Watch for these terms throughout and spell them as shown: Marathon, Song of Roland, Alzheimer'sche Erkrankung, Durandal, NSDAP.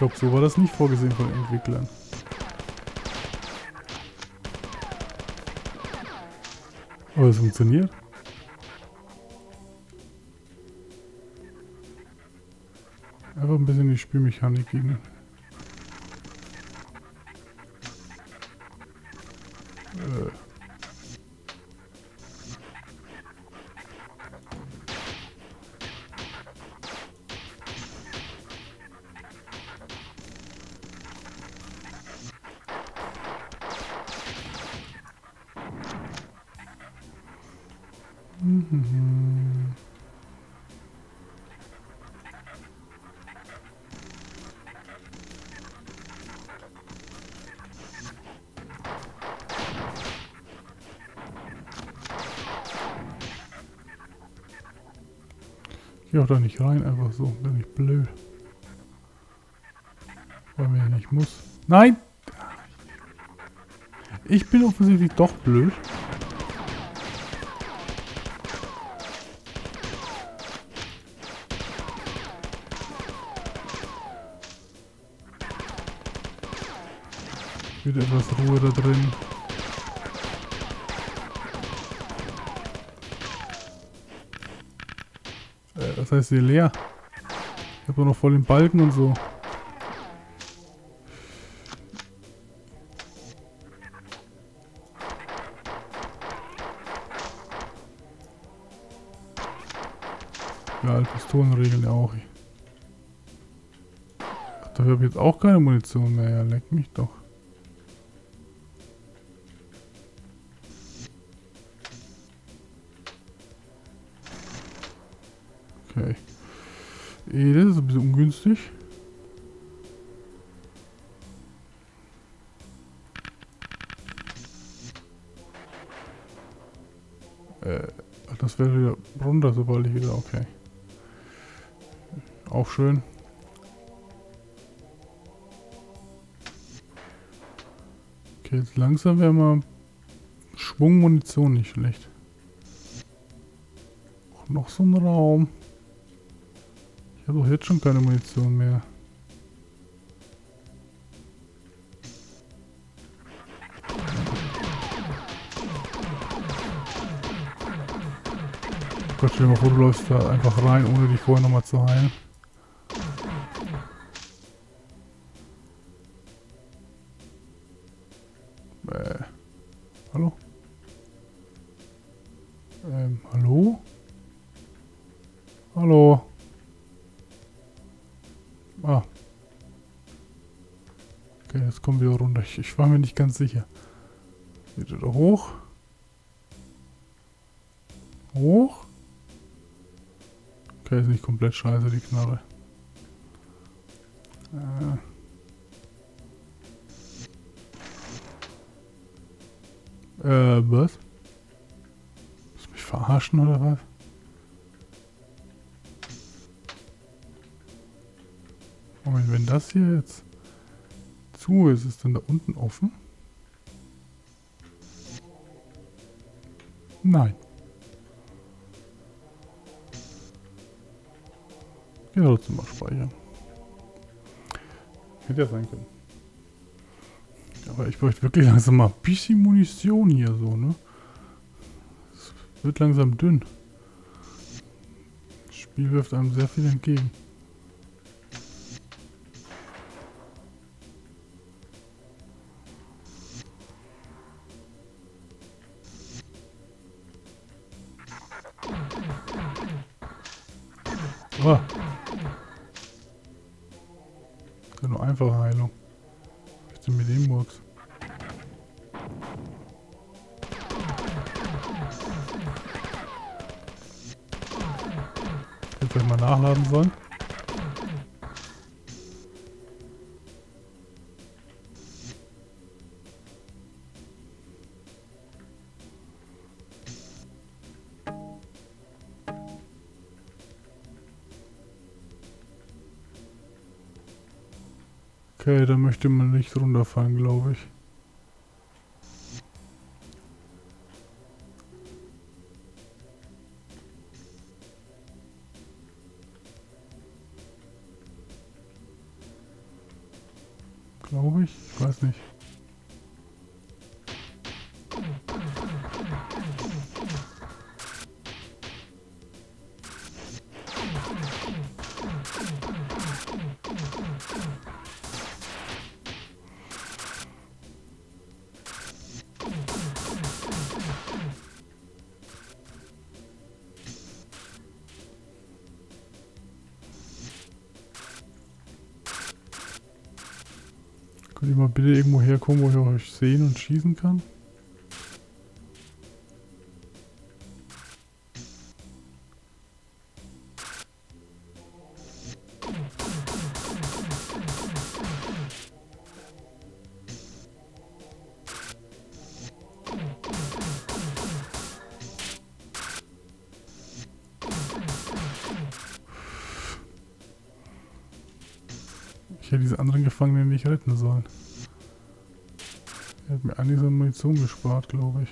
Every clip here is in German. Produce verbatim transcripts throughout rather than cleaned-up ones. glaube, so war das nicht vorgesehen von den Entwicklern. Aber es funktioniert. Einfach ein bisschen die Spielmechanik gehen. Äh. Ich gehe auch da nicht rein, einfach so, bin ich blöd. Weil mir ja nicht muss. Nein! Ich bin offensichtlich doch blöd. Wieder etwas Ruhe da drin. Das heißt, sie leer. Ich habe noch voll den Balken und so. Ja, alte Pistolen regeln ja auch. Ach, dafür habe ich jetzt auch keine Munition mehr. Ja, leck mich doch. Okay. Das ist ein bisschen ungünstig. Äh, das wäre wieder runter, sobald ich wieder... Okay. Auch schön. Okay, jetzt langsam wäre mal Schwungmunition nicht schlecht. Auch noch so ein Raum. Ich habe doch jetzt schon keine Munition mehr. Gott, stell dir mal vor, du läufst da einfach rein, ohne dich vorher nochmal zu heilen. Bäh. Hallo? Ähm, hallo? Hallo? Ah. Okay, jetzt kommen wir runter. Ich, ich war mir nicht ganz sicher. Wieder da hoch. Hoch. Okay, ist nicht komplett scheiße, die Knarre. Ah. Äh, was? Willst du mich verarschen oder was? Moment, wenn das hier jetzt zu ist, ist dann da unten offen? Nein. Geh trotzdem mal speichern. Hätte ja sein können. Aber ich bräuchte wirklich langsam mal ein bisschen Munition hier so, ne? Es wird langsam dünn. Das Spiel wirft einem sehr viel entgegen. Oh. Das ist ja nur einfache Heilung. Was denn mit dem Murks? Jetzt hätte ich mal nachladen sollen. Okay, da möchte man nicht runterfallen, glaube ich. Glaube ich. Ich weiß nicht. Könnt ihr mal bitte irgendwo herkommen, wo ich euch sehen und schießen kann? Ich hätte diese anderen Gefangenen nicht retten sollen. Er hat mir einiges an Munition gespart, glaube ich.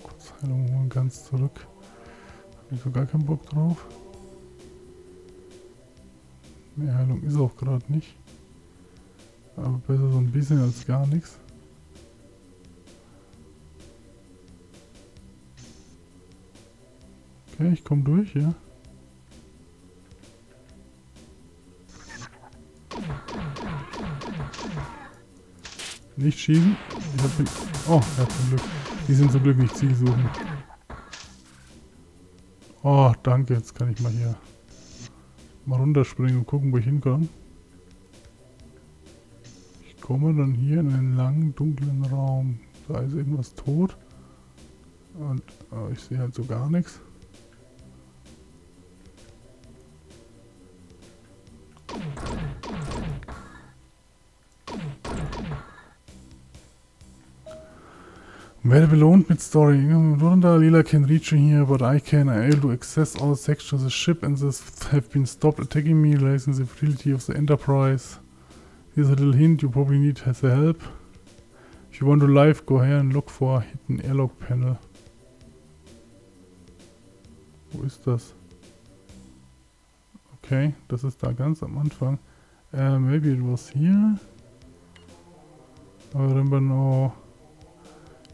Ich muss mal kurz Heilung holen, ganz zurück. Habe ich so gar keinen Bock drauf. Mehr Heilung ist auch gerade nicht. Aber besser so ein bisschen als gar nichts. Okay, ich komme durch, ja. Nicht schießen. Ich hab den oh, er hat zum Glück. Die sind zum Glück nicht zielsuchend. Oh, danke. Jetzt kann ich mal hier mal runterspringen und gucken, wo ich hinkomme. Ich komme dann hier in einen langen, dunklen Raum. Da ist irgendwas tot. Und oh, ich sehe halt so gar nichts. Werde belohnt mit Story. Durandal, Lila can reach you here, but I can able to access all sections of the ship and this have been stopped attacking me, raising the fertility of the Enterprise. Here's a little hint, you probably need the help. If you want to live, go here and look for a hidden airlock panel. Wo ist das? Okay, das ist da ganz am Anfang. Uh, maybe it was here. I remember now.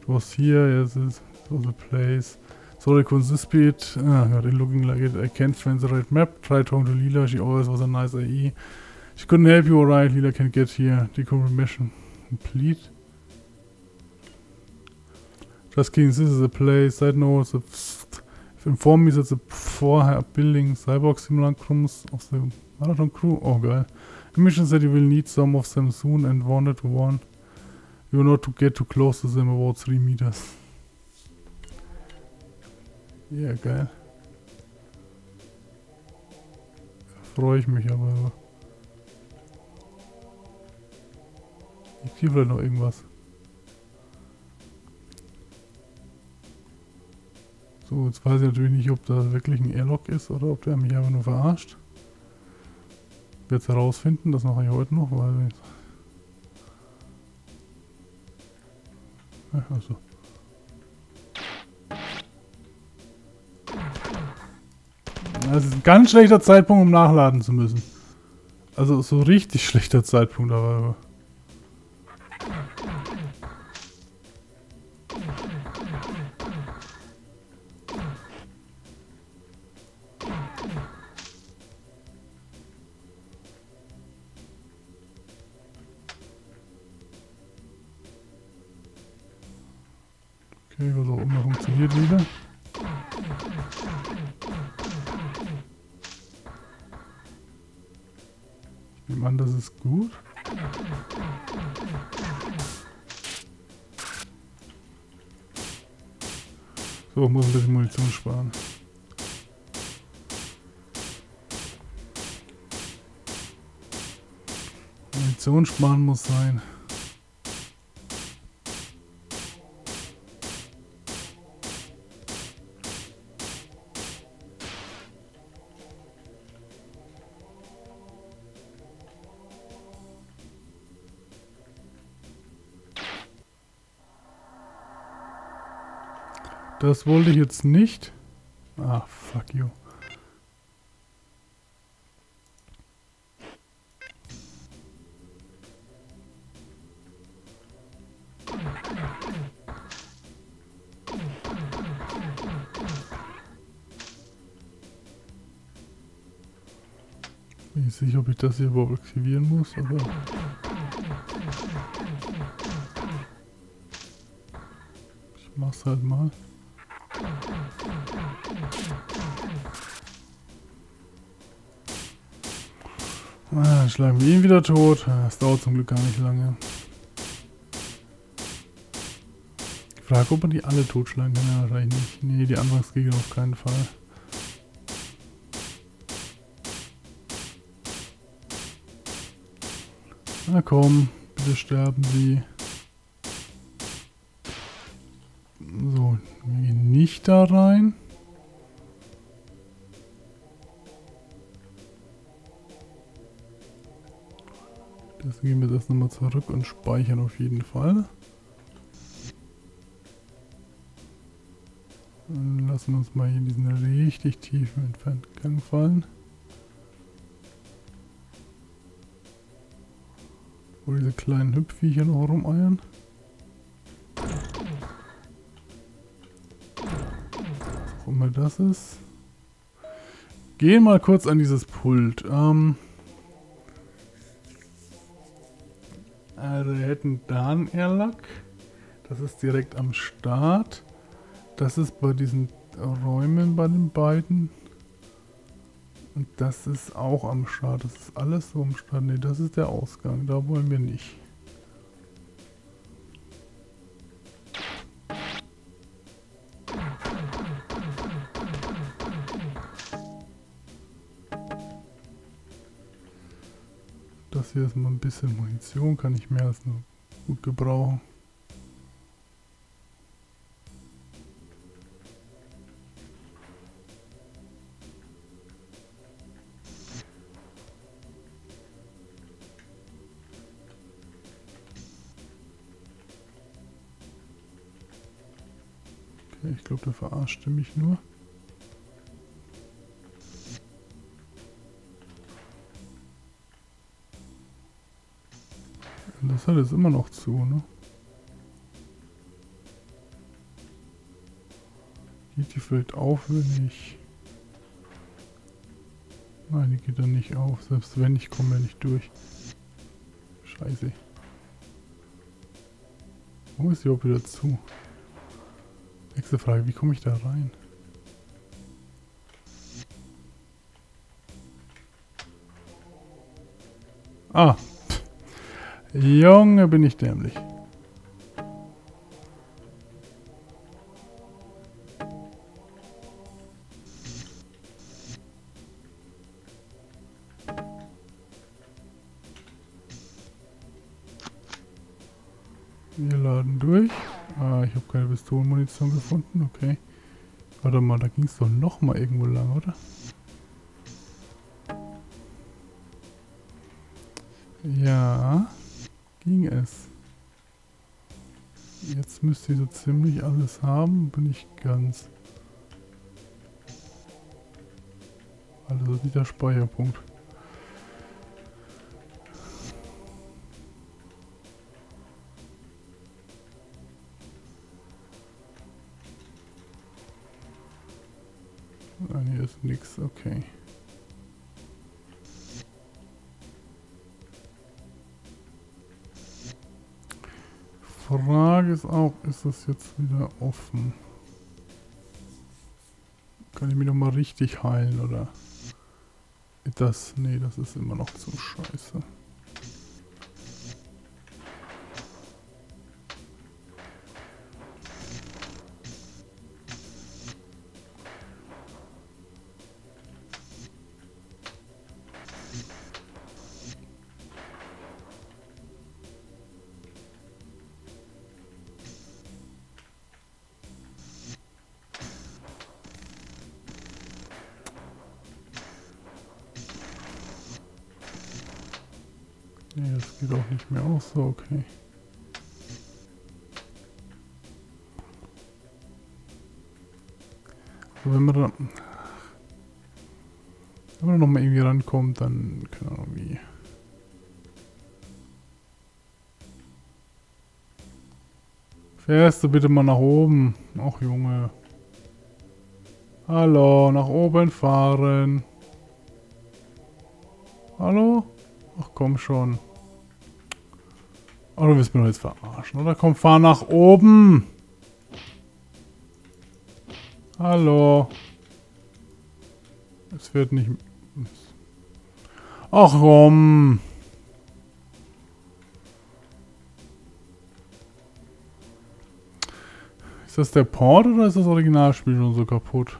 It was here, yes, it was a place. Sorry, couldn't this be it? Ah, got it looking like it. I can't find the right map. Try talking to Lila, she always was a nice A E. She couldn't help you, alright, Lila can't get here. Decommission complete. Just kidding, this is a place. Side note, the if inform me that the four building cyborg simulacrums of the Marathon crew. Oh, geil. The mission said you will need some of them soon and wanted to warn. You will not get too close to them about three meters. Ja, yeah, geil. Freue ich mich aber. Ich sehe vielleicht noch irgendwas. So, jetzt weiß ich natürlich nicht, ob da wirklich ein Airlock ist oder ob der mich einfach nur verarscht. Ich werde es herausfinden, das mache ich heute noch, weil also. Das ist ein ganz schlechter Zeitpunkt, um nachladen zu müssen. Also so richtig schlechter Zeitpunkt, aber... Okay, was auch immer funktioniert wieder. Ich nehme an, das ist gut. So, ich muss ein bisschen Munition sparen. Munition sparen muss sein. Das wollte ich jetzt nicht. Ah, fuck you. Ich bin nicht sicher, ob ich das hier überhaupt aktivieren muss, aber... Ich mach's halt mal. Ah, schlagen wir ihn wieder tot. Das dauert zum Glück gar nicht lange. Ich frage, ob man die alle totschlagen kann. Ja, wahrscheinlich nicht. Nee, die Anfangsgegner auf keinen Fall. Na komm, bitte sterben sie. So, wir gehen nicht da rein. Deswegen gehen wir das nochmal zurück und speichern auf jeden Fall. Und lassen uns mal hier in diesen richtig tiefen entfernten Gang fallen. Wo diese kleinen Hüpfviecher noch rumeiern. Was auch immer das ist. Gehen mal kurz an dieses Pult. Ähm also wir hätten Danerlack. Das ist direkt am Start. Das ist bei diesen Räumen bei den beiden. Und das ist auch am Start. Das ist alles so am Start. Ne, das ist der Ausgang. Da wollen wir nicht. Das hier ist mal ein bisschen Munition. Kann ich mehr als nur gut gebrauchen. Ich glaube, der verarschte mich nur. Das hat jetzt immer noch zu, ne? Geht die vielleicht auf, wenn ich... Nein, die geht dann nicht auf. Selbst wenn, ich komme ja nicht durch. Scheiße. Wo ist die auch wieder zu? Nächste Frage, wie komme ich da rein? Ah! Pff. Junge, bin ich dämlich. Wir laden durch. Ah, ich habe keine Pistolenmunition gefunden, okay. Warte mal, da ging es doch nochmal irgendwo lang, oder? Ja, ging es. Jetzt müsste ich so ziemlich alles haben, bin ich ganz. Also das ist nicht der Speicherpunkt. Nein, hier ist nichts, okay. Frage ist auch, ist das jetzt wieder offen? Kann ich mich nochmal richtig heilen, oder? Das, nee, das ist immer noch zu scheiße. Nee, das geht auch nicht mehr aus, so okay. Wenn man da, wenn man da nochmal irgendwie rankommt, dann keine Ahnung wie. Fährst du bitte mal nach oben? Ach Junge. Hallo, nach oben fahren. Hallo? Ach komm schon. Oh, du willst mich doch jetzt verarschen, oder? Komm, fahr nach oben! Hallo. Es wird nicht... Ach komm! Ist das der Port oder ist das Originalspiel schon so kaputt?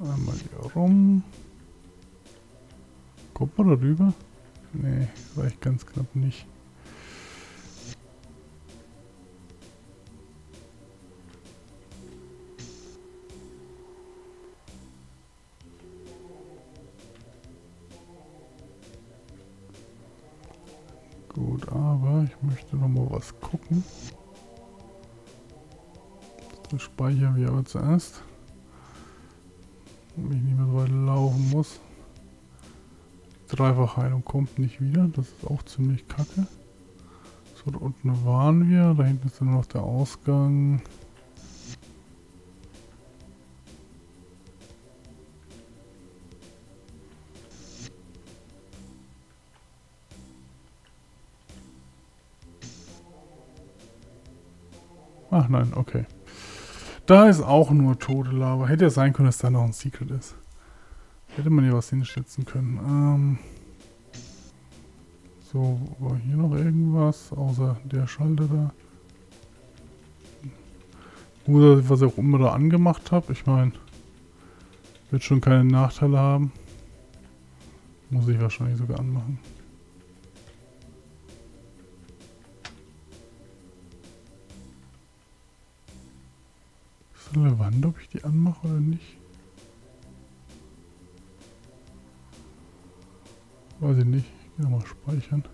Einmal hier rum. Kommt man da rüber? Nee, reicht ganz knapp nicht. Gut, aber ich möchte noch mal was gucken. Das speichern wir aber zuerst. Damit ich nicht mehr so weit laufen muss. Dreifach Heilung kommt nicht wieder, das ist auch ziemlich kacke. So, da unten waren wir, da hinten ist dann noch der Ausgang. Ach nein, okay. Da ist auch nur tote Lava. Hätte ja sein können, dass da noch ein Secret ist. Hätte man hier was hinschätzen können. Ähm so, war hier noch irgendwas? Außer der Schalter da. Oder was ich auch immer da angemacht habe. Ich meine, wird schon keine Nachteile haben. Muss ich wahrscheinlich sogar anmachen. Relevant, ob ich die anmache oder nicht. Weiß ich nicht. Ich gehe nochmal speichern.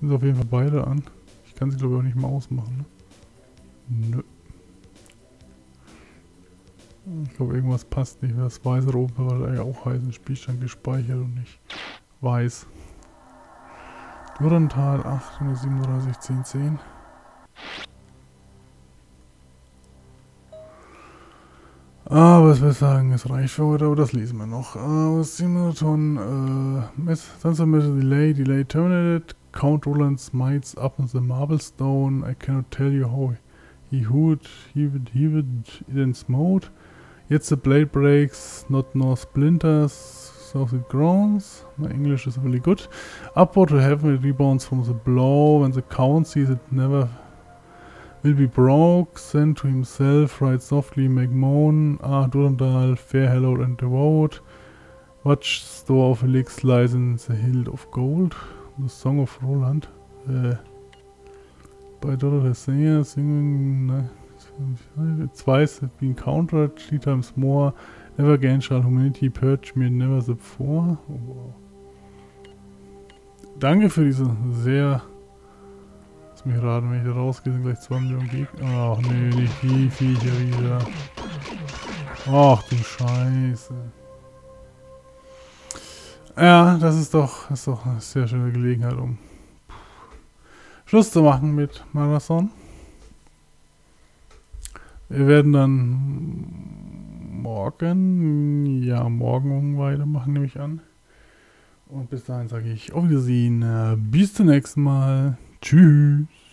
Sind auf jeden Fall beide an. Ich kann sie glaube ich auch nicht mal ausmachen. Ne? Nö. Ich glaube irgendwas passt nicht. Das weiße Rot war eigentlich auch heißen Spielstand gespeichert und nicht weiß. Durandal acht drei sieben eins null eins null eins null. Aber ich würde sagen, es reicht für heute, aber das lesen wir noch. Aus dem Marathon, Sensor uh, Measure Delay, Delay Terminated, Count Roland smites up on the Marblestone, I cannot tell you how he would, he would, he would, it in smote. Jetzt the blade breaks, not nor splinters, so it groans. My English is really good. Upward to heaven, it rebounds from the blow, when the count sees it never... will be broke, sent to himself, ride softly, make moan, ah, Durandal, fair, hallowed and devout, watch store of elix lies in the hilt of gold, the Song of Roland, äh, by Durandal the Singer, singing, ne, twice have been countered, three times more, never again shall humanity purge me, never the four. Oh, wow. Danke für diese sehr... Mich raten, wenn ich da rausgehe, sind gleich zwei Millionen Gegner. Ach nee, nicht die Viecher wieder. Ach du Scheiße. Ja, das ist doch, ist doch eine sehr schöne Gelegenheit, um Schluss zu machen mit Marathon. Wir werden dann morgen, ja morgen weitermachen, nehme ich an. Und bis dahin sage ich auf Wiedersehen, bis zum nächsten Mal. Tschüss.